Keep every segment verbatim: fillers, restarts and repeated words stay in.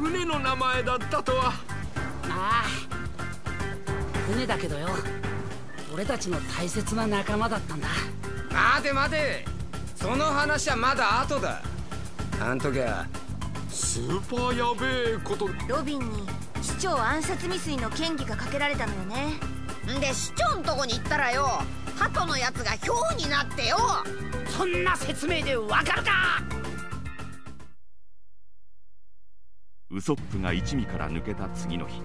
船の名前だったとは。ああ、船だけどよ、俺たちの大切な仲間だったんだ。待て待て、その話はまだ後だ。あん時はスーパーやべえこと。ロビンに市長暗殺未遂の嫌疑がかけられたのよね。んで市長んとこに行ったらよ、鳩のやつがヒョウになってよ。そんな説明でわかるか。ウソップが一味から抜けた次の日、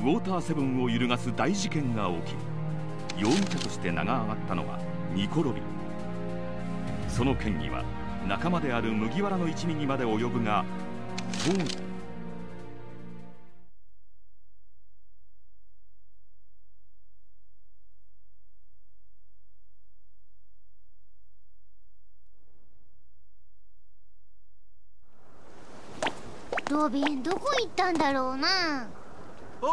ウォーターセブンを揺るがす大事件が起き、容疑者として名が上がったのはニコ・ロビン。その嫌疑は仲間である麦わらの一味にまで及ぶが、当時ロビンどこ行ったんだろうな。お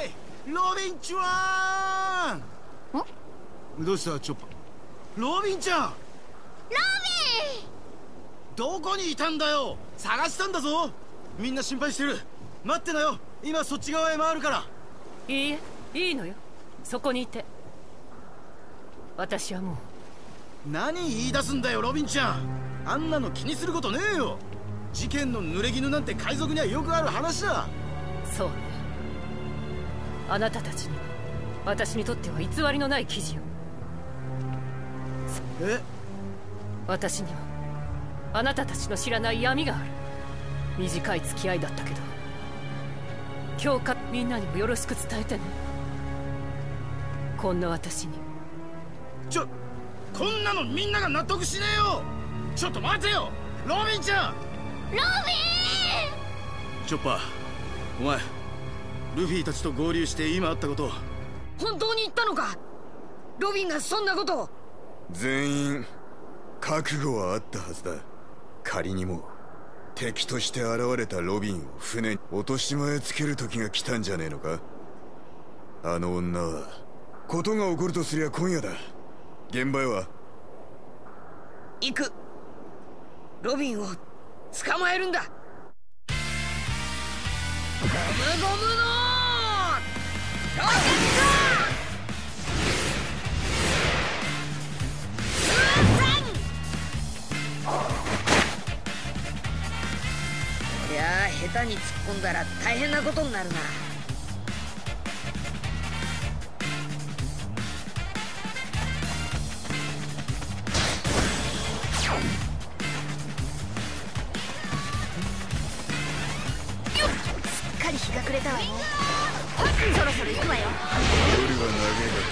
ーい、ロビンちゃん。ん？どうしたチョッパー。ロビンちゃん。ロビンどこにいたんだよ。探したんだぞ。みんな心配してる。待ってなよ、今そっち側へ回るから。いいえ、いいのよ、そこにいて。私はもう。何言い出すんだよロビンちゃん。あんなの気にすることねえよ。事件の濡れ衣なんて海賊にはよくある話だ。そうね、あなたたちに私にとっては偽りのない記事よ。え、私にはあなたたちの知らない闇がある。短い付き合いだったけど、今日かみんなにもよろしく伝えてね。こんな私に。ちょ、こんなのみんなが納得しねえよ。ちょっと待てよロビンちゃん。ロビン。チョッパー、お前ルフィたちと合流して今会ったことを。本当に言ったのかロビンがそんなことを。全員覚悟はあったはずだ。仮にも敵として現れたロビンを船に落とし前つける時が来たんじゃねえのか。あの女はことが起こるとすりゃ今夜だ。現場へは行く。ロビンを捕まえるんだ。ゴムゴムのロケット。こりゃあ下手に突っ込んだら大変なことになるな。くれたわね。そろそろ行くわよ。夜は長いが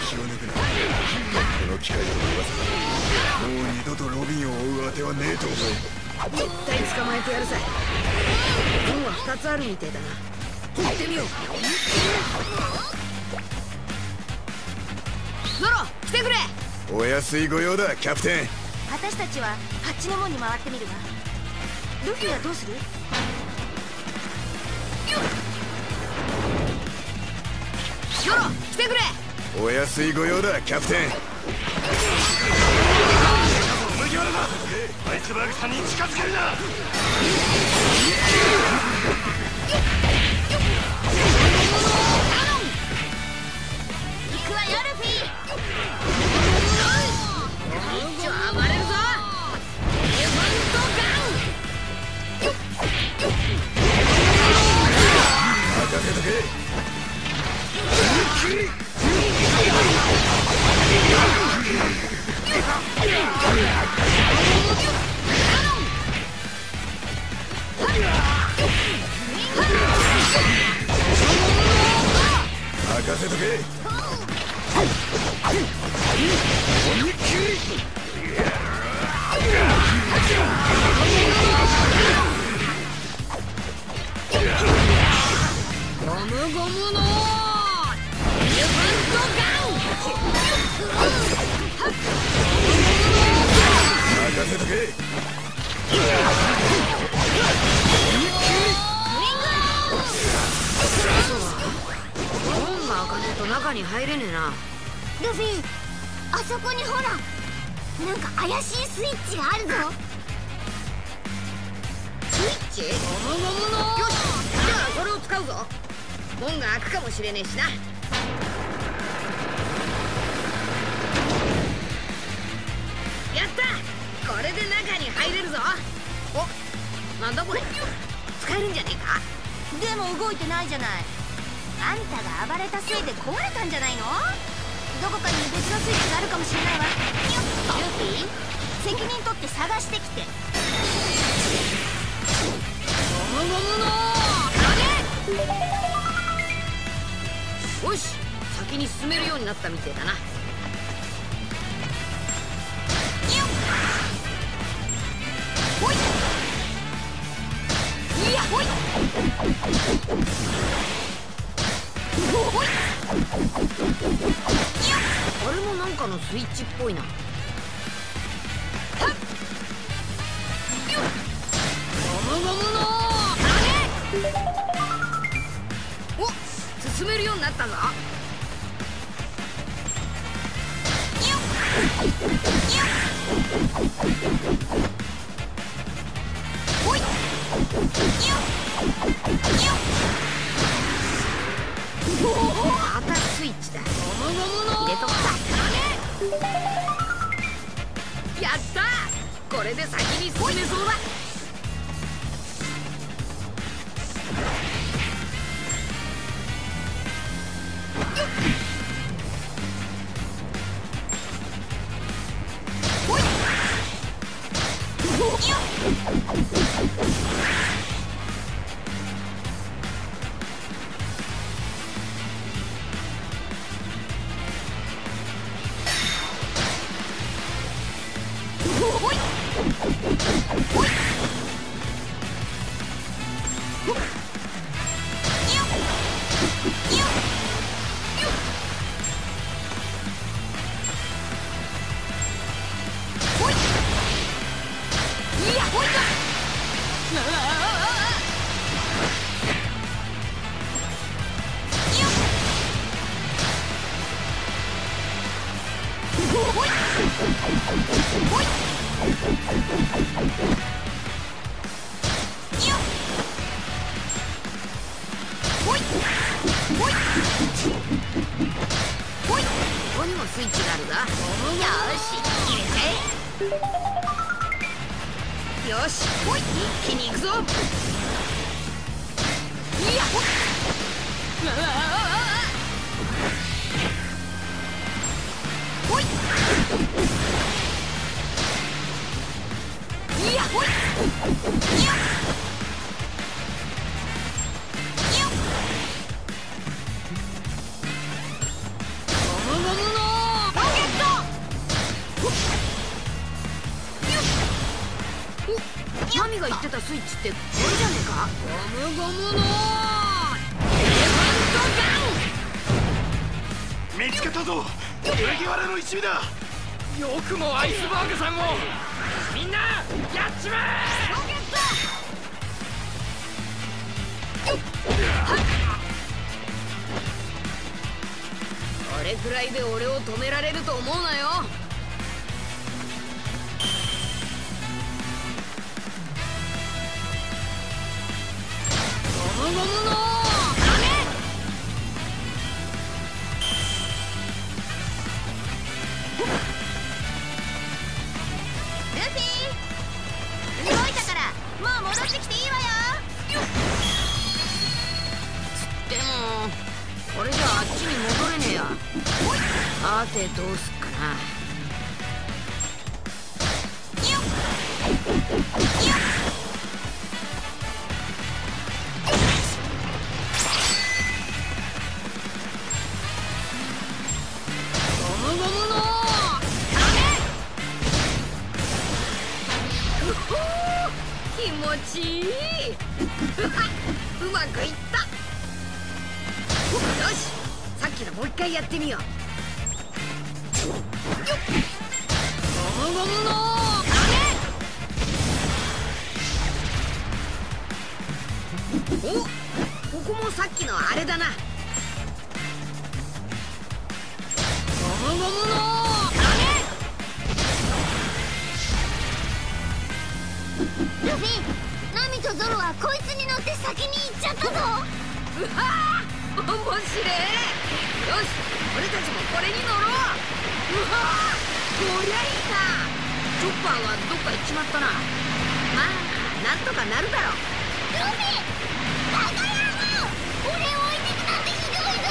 気を抜くな。この機会を逃さない。もう二度とロビンを追うあてはねえと思う。絶対捕まえてやるさ。運は二つあるみてえだな。行ってみよう。ゾロ来てくれ。お安いご用だキャプテン。私たちはハッチの門に回ってみるわ。ルフィはどうする？ゾロ来てくれ。お安いご用だキャプテン。麦わらだ、アイスバーグさんに近づけるな。行くわよルフィ。一丁暴れるぞ。エヴァントガン。任せとけ。ロビン、ゴムゴムの門が開かねえと中に入れねえな。ルフィ、あそこにほら、なんか怪しいスイッチがあるぞ。スイッチ？おもももも。よし、じゃあそれを使うぞ。門が開くかもしれねえしな。やった、これで中に入れるぞ。お、なんだこれ、使えるんじゃねえか。でも動いてないじゃない。あんたが暴れたせいで壊れたんじゃないの？どこかに別のスイッチがあるかもしれないわ。ルフィ、責任取って探してきて。よし、先に進めるようになったみてえだな。ほいいやほいほい、あれもなんかのスイッチっぽいな。お、進めるようになったぞ。またスイッチだ。入れとくか。やったー、これで先に進めそうだ。ってこれじゃねえか。ゴムゴムのエレファントガン見つけたぞ。裏際の一味だ。よくもアイスバーグさんを。みんなやっちまえ。ロケット、あれくらいで俺を止められると思うなよ。ゴムゴムの雨。ルフィ、動いたからもう戻ってきていいわよ。でもこれじゃあっちに戻れねえや。あてどうすっかな。先に行っちゃったぞ。うわー、面白い。よし、俺たちもこれに乗ろう。うわー、こりゃいいな。チョッパーはどっか行っちまったな。まあ、なんとかなるだろう。ルフィ、バカ野郎、俺を置いてくなんてひどいぞ。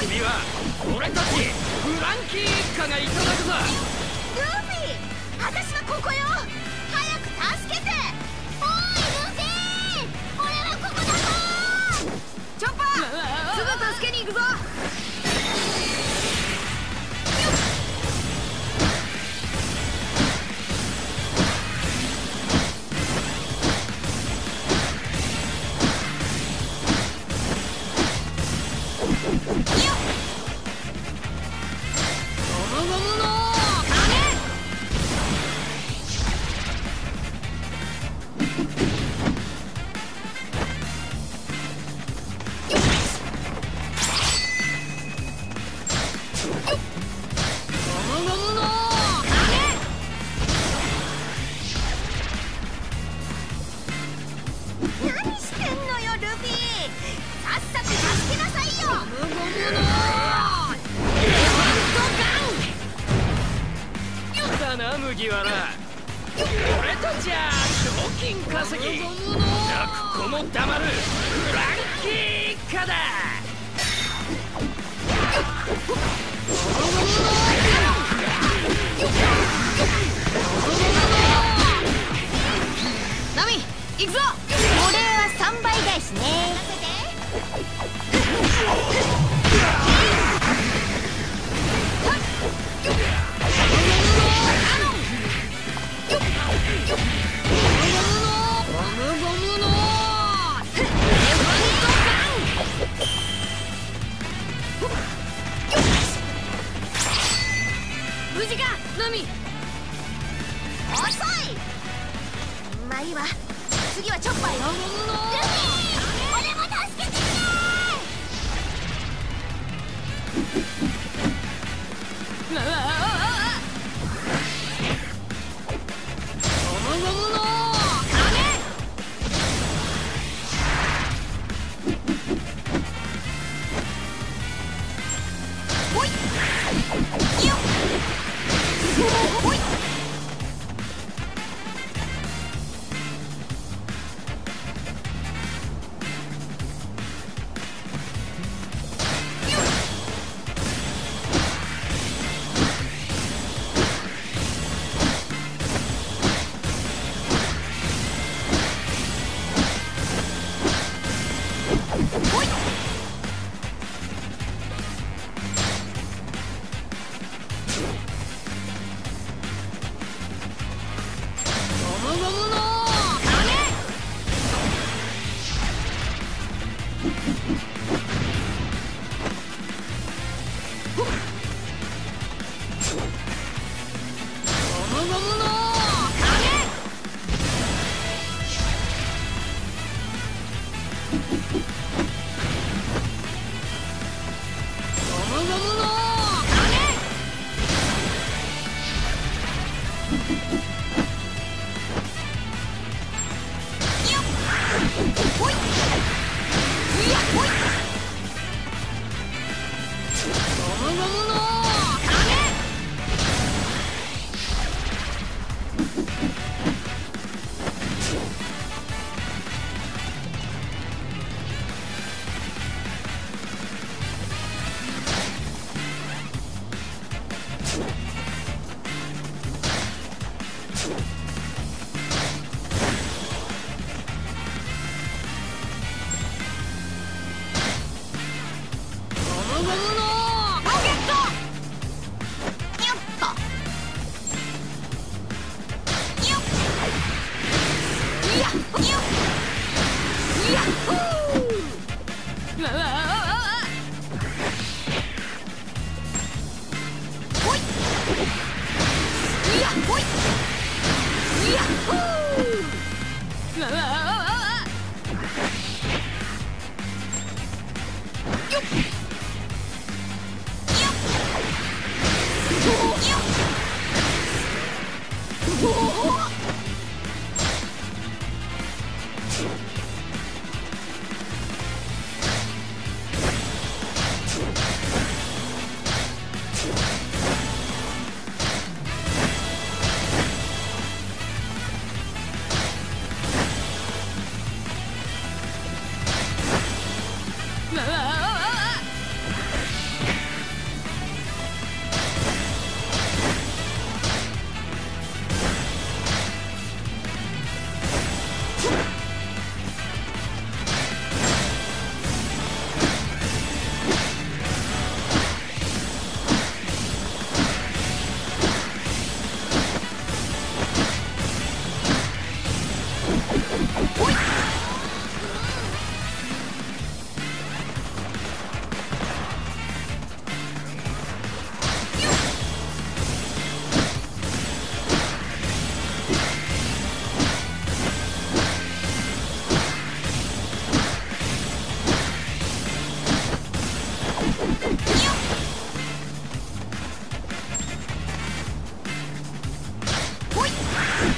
君は俺たちフランキー一家がいただくぞ。ルーフィ、私はここよ。早く助けて。おいルーフィ、俺はここだぞ。チョッパー、すぐ助けに行くぞ。麦わら、俺たちゃ賞金稼ぎ。泣く子も黙るフランキー一家だ。ナミ、行くぞ。お礼はさんばい返しね。無事か、ナミ。遅い。まあいいわ。次はチョッパーよ。ルミ、俺も助けてくれ。よっ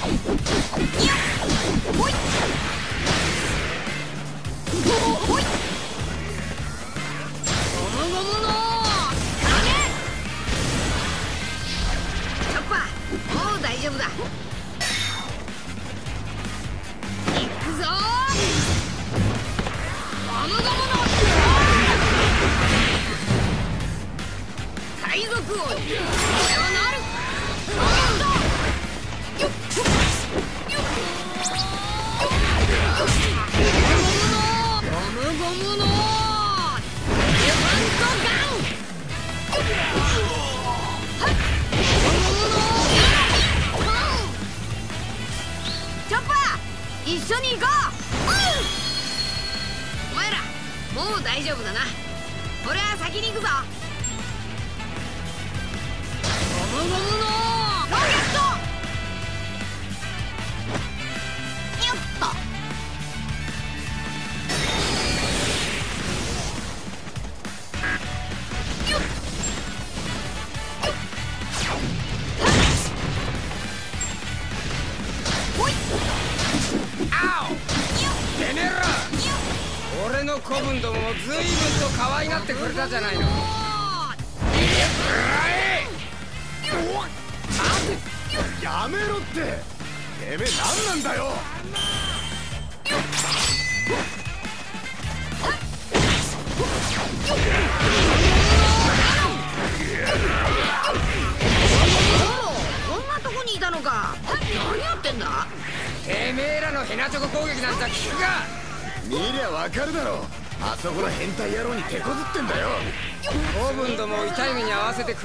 く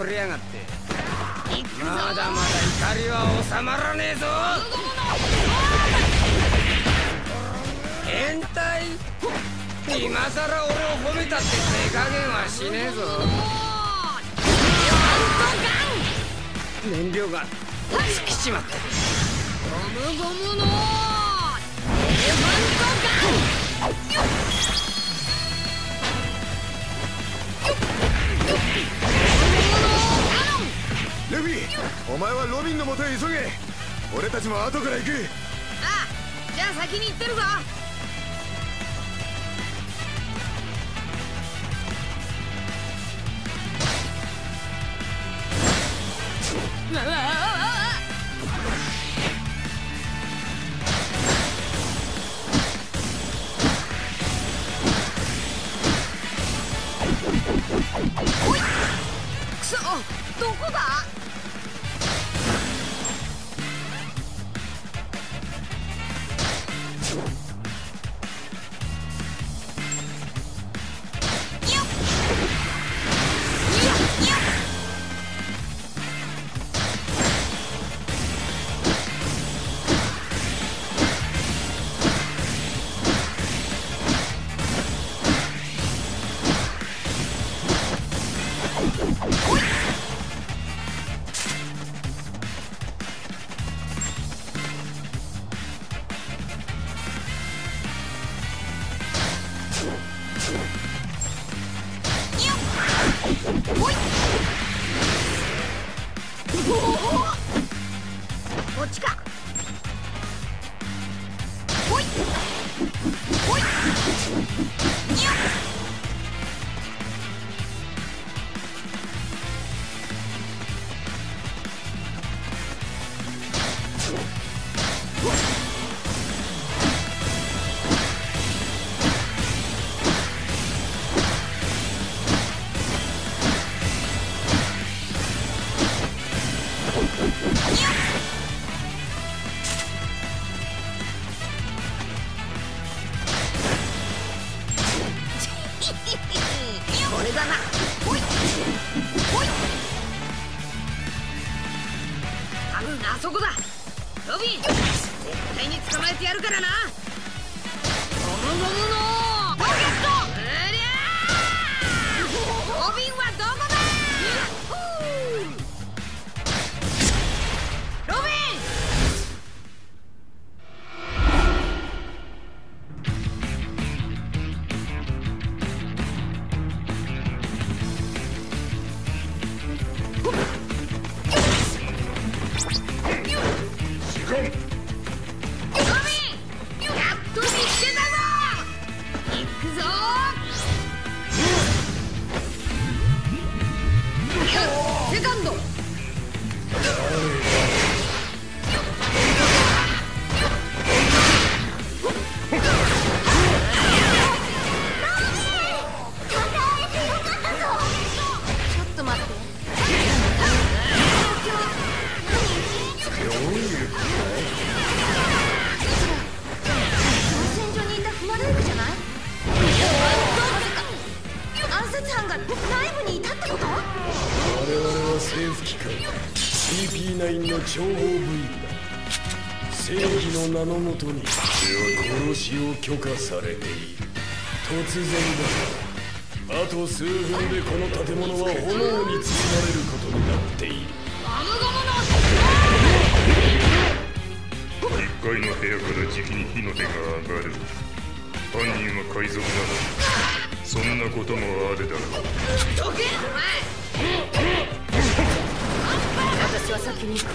れやがってまだまだ怒りは収まらねえぞ。変態、今さら俺を褒めたって手加減はしねえぞ。燃料が尽きちまった。ゴムゴムのエレファントガン。ルビー、お前はロビンの元へ急げ。俺たちも後から行く。ああ、じゃあ先に行ってるぞ。うわあああおい、くそ、どこだ。Great. 諜報部員だ。正義の名のもとに殺しを許可されている。突然だがあと数分でこの建物は炎に包まれることになっている。いっかいの部屋からじきに火の手が上がる。犯人は改造なの。そんなこともあるだろう。どけお前。私は先に行く。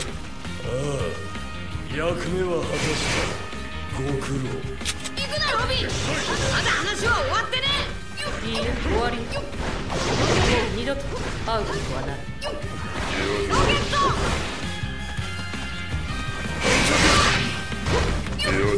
ああ、役目は果たした。ご苦労。行くなロビン。まだ話は終わってね。いいね、終わり。もう二度と会うことはない。ロケット。エアドロ。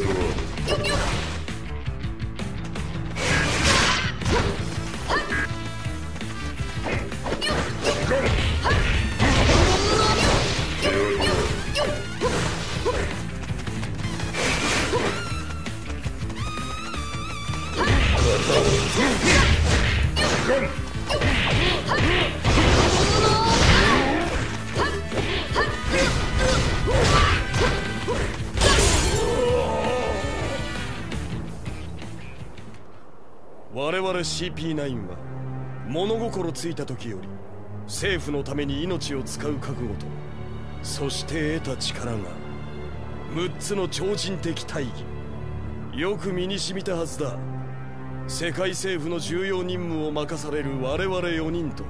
我々 シーピーナイン は物心ついた時より政府のために命を使う覚悟と、そして得た力がむっつの超人的大義。よく身に染みたはずだ。世界政府の重要任務を任される我々よにんと、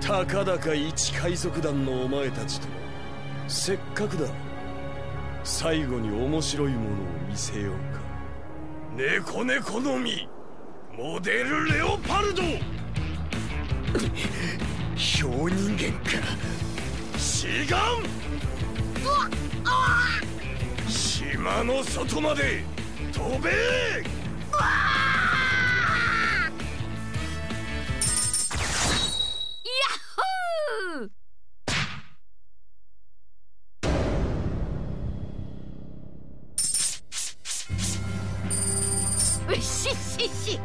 たかだか一海賊団のお前たちと、せっかくだ最後に面白いものを見せようか。猫猫の実モデルレオパルド小人間か。志願島の外まで飛べ。うっしっしっし。